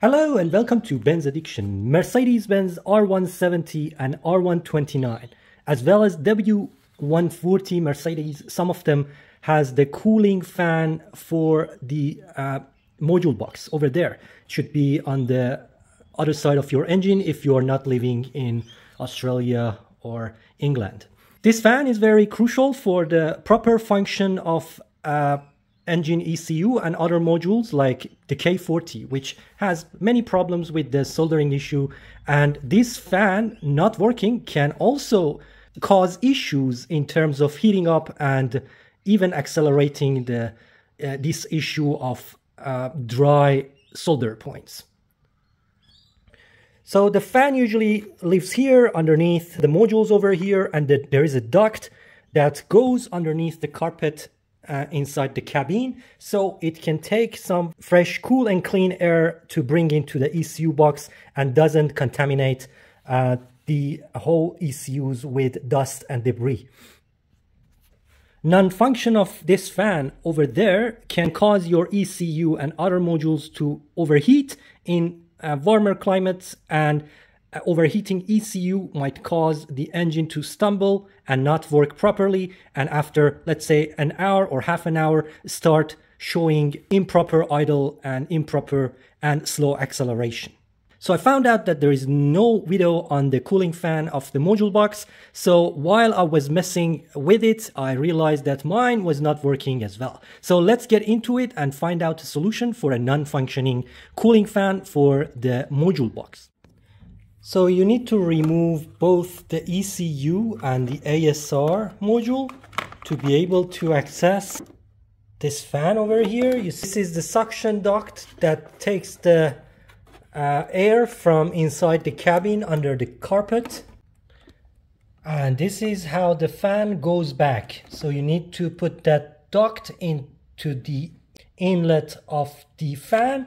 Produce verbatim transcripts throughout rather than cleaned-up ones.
Hello and welcome to Benz Addiction, Mercedes-Benz R one seventy and R one twenty-nine, as well as W one forty Mercedes. Some of them has the cooling fan for the uh, module box over there. It should be on the other side of your engine if you are not living in Australia or England. This fan is very crucial for the proper function of uh, engine E C U and other modules like the K forty, which has many problems with the soldering issue, and this fan not working can also cause issues in terms of heating up and even accelerating the uh, this issue of uh, dry solder points. So the fan usually lives here underneath the modules over here, and the, there is a duct that goes underneath the carpet Uh, inside the cabin, so it can take some fresh, cool and clean air to bring into the E C U box and doesn't contaminate uh, the whole E C Us with dust and debris. Non-function of this fan over there can cause your E C U and other modules to overheat in uh, warmer climates, and Uh, overheating E C U might cause the engine to stumble and not work properly, and after, let's say, an hour or half an hour, start showing improper idle and improper and slow acceleration. So I found out that there is no video on the cooling fan of the module box, so while I was messing with it, I realized that mine was not working as well. So let's get into it and find out a solution for a non-functioning cooling fan for the module box. So you need to remove both the E C U and the A S R module to be able to access this fan over here. You see, this is the suction duct that takes the uh, air from inside the cabin under the carpet. And this is how the fan goes back. So you need to put that duct into the inlet of the fan,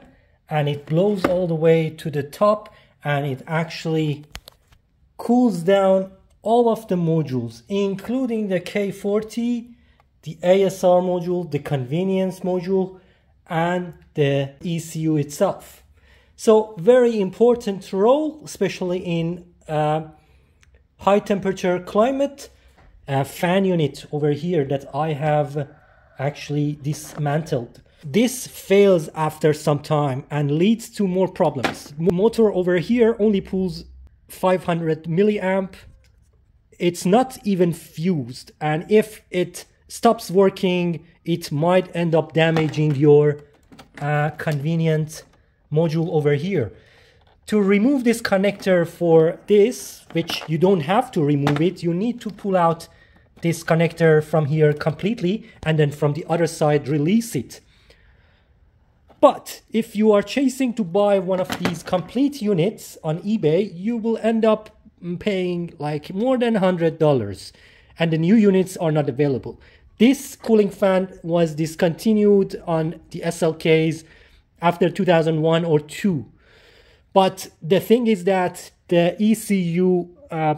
and it blows all the way to the top, and it actually cools down all of the modules, including the K forty, the A S R module, the convenience module, and the E C U itself. So very important role, especially in uh, high temperature climate. A fan unit over here that I have actually dismantled. This fails after some time and leads to more problems. Motor over here only pulls five hundred milliamp. It's not even fused, and if it stops working, it might end up damaging your uh, convenient module over here. To remove this connector for this, which you don't have to remove it, you need to pull out this connector from here completely, and then from the other side release it. But if you are chasing to buy one of these complete units on eBay, you will end up paying like more than one hundred dollars, and the new units are not available. This cooling fan was discontinued on the S L Ks after two thousand one or two. But the thing is that the E C U uh,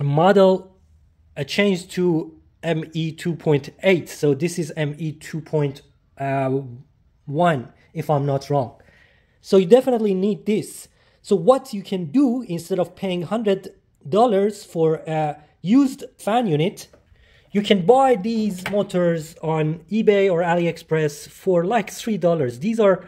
model uh, changed to M E two point eight. So this is M E two point one. One, if I'm not wrong. So you definitely need this. So what you can do, instead of paying one hundred dollars for a used fan unit, you can buy these motors on eBay or AliExpress for like three dollars. These are uh,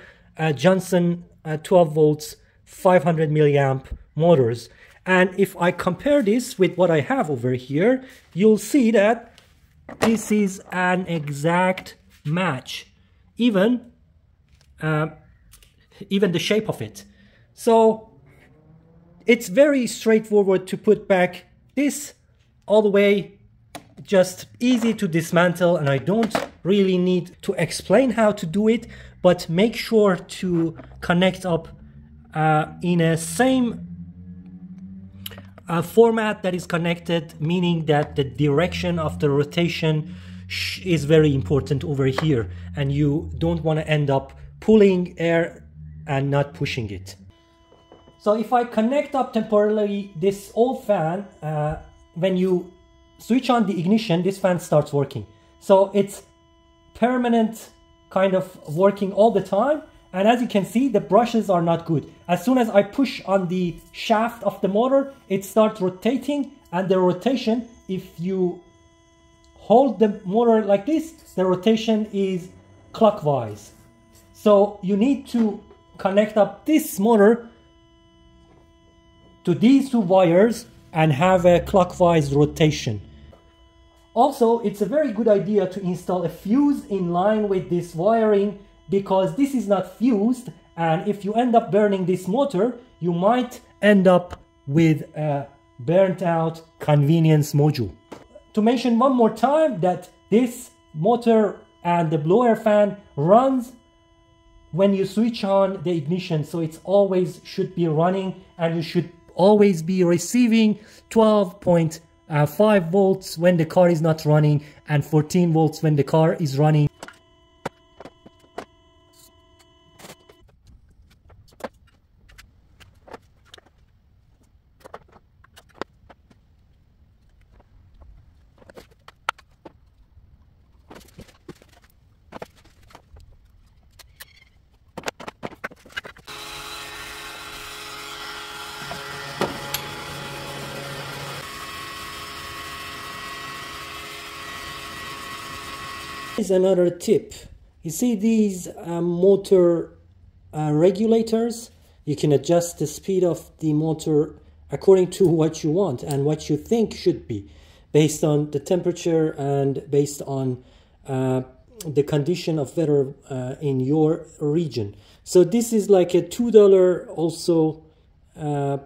Johnson uh, twelve volts, five hundred milliamp motors. And if I compare this with what I have over here, you'll see that this is an exact match. Even Uh, even the shape of it. So it's very straightforward to put back this all the way, just easy to dismantle, and I don't really need to explain how to do it, but make sure to connect up uh, in a same uh, format that is connected, meaning that the direction of the rotation is very important over here, and you don't want to end up pulling air and not pushing it. So if I connect up temporarily this old fan, uh, when you switch on the ignition, this fan starts working. So it's permanent kind of working all the time, And as you can see, the brushes are not good. As soon as I push on the shaft of the motor, it starts rotating, and the rotation, if you hold the motor like this, the rotation is clockwise. So you need to connect up this motor to these two wires and have a clockwise rotation. Also, it's a very good idea to install a fuse in line with this wiring, because this is not fused, and if you end up burning this motor, you might end up with a burnt out convenience module. To mention one more time that this motor and the blower fan runs when you switch on the ignition, so it's always should be running, and you should always be receiving twelve point five volts when the car is not running and fourteen volts when the car is running. Here's another tip. You see these uh, motor uh, regulators? You can adjust the speed of the motor according to what you want and what you think should be, based on the temperature and based on uh, the condition of weather uh, in your region. So this is like a two dollar also uh,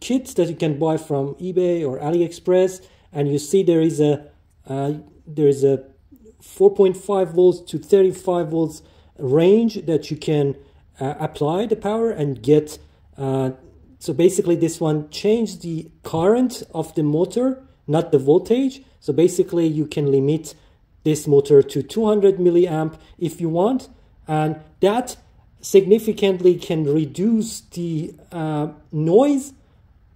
kit that you can buy from eBay or AliExpress, and you see there is a uh, there is a four point five volts to thirty-five volts range that you can uh, apply the power and get. Uh, so basically this one changes the current of the motor, not the voltage. So basically you can limit this motor to two hundred milliamp if you want, and that significantly can reduce the uh, noise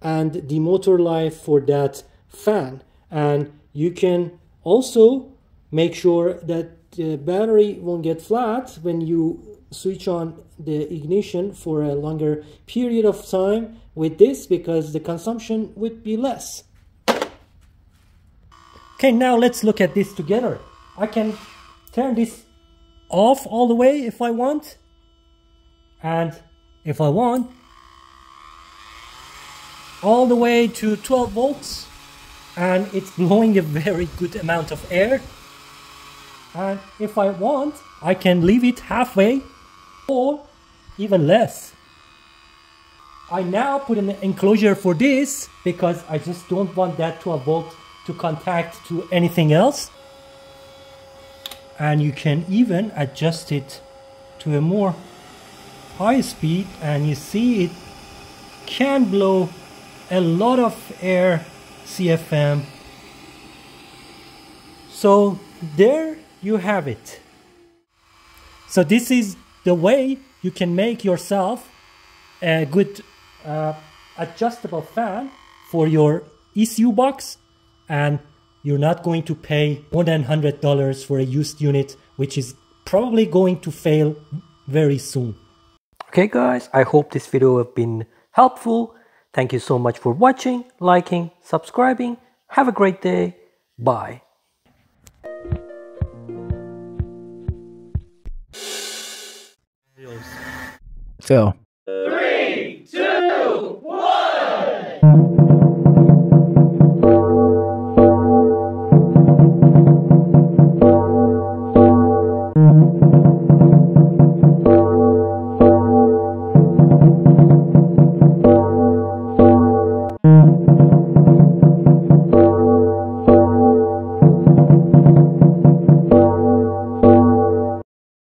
and the motor life for that fan. And you can also make sure that the battery won't get flat when you switch on the ignition for a longer period of time with this, because the consumption would be less. Okay, now let's look at this together. I can turn this off all the way if I want, and if I want, all the way to twelve volts. And it's blowing a very good amount of air. And if I want, I can leave it halfway or even less. I now put an enclosure for this because I just don't want that twelve volt to contact to anything else. And you can even adjust it to a more high speed, and you see it can blow a lot of air, C F M. So there you have it. So this is the way you can make yourself a good uh, adjustable fan for your E C U box, and you're not going to pay more than one hundred dollars for a used unit, which is probably going to fail very soon. Okay guys, I hope this video has been helpful. Thank you so much for watching, liking, subscribing. Have a great day. Bye. Phil.